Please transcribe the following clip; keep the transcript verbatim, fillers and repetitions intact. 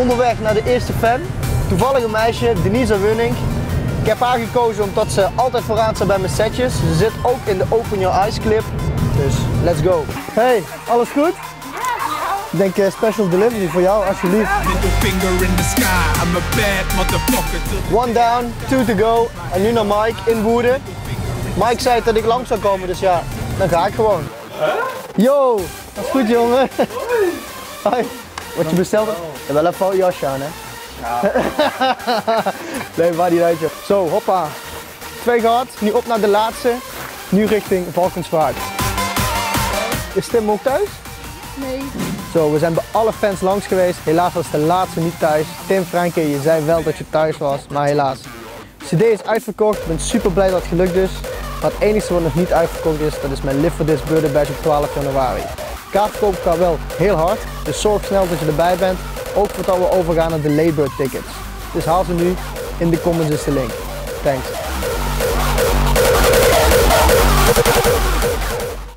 onderweg naar de eerste fan. Toevallig een meisje, Denise Wunning. Ik heb haar gekozen omdat ze altijd vooraan staat bij mijn setjes. Ze zit ook in de Open Your Eyes clip. Dus let's go. Hey, alles goed? Ik denk uh, Special Delivery voor jou, alsjeblieft. One down, two to go. En nu naar Mike in Woerden. Mike zei dat ik lang zou komen, dus ja, dan ga ik gewoon. Huh? Yo, dat is goed jongen. Hoi. Wat je bestelde? En wel even een jasje aan, hè? Ja. Nee, waar die uit, joh. Zo, hoppa. Twee gehad, nu op naar de laatste. Nu richting Valkenswaard. Is Tim ook thuis? Nee. Zo, we zijn bij alle fans langs geweest. Helaas was de laatste niet thuis. Tim, Frankie, je zei wel dat je thuis was, maar helaas. C D is uitverkocht. Ik ben super blij dat het gelukt is. Maar het enige wat nog niet uitverkocht is, dat is mijn Live for This Birthday Bash op twaalf januari. Kaartverkoop gaat wel heel hard, dus zorg snel dat je erbij bent. Ook voordat we overgaan naar de Late Bird tickets. Dus haal ze nu. In de comments is de link. Thanks.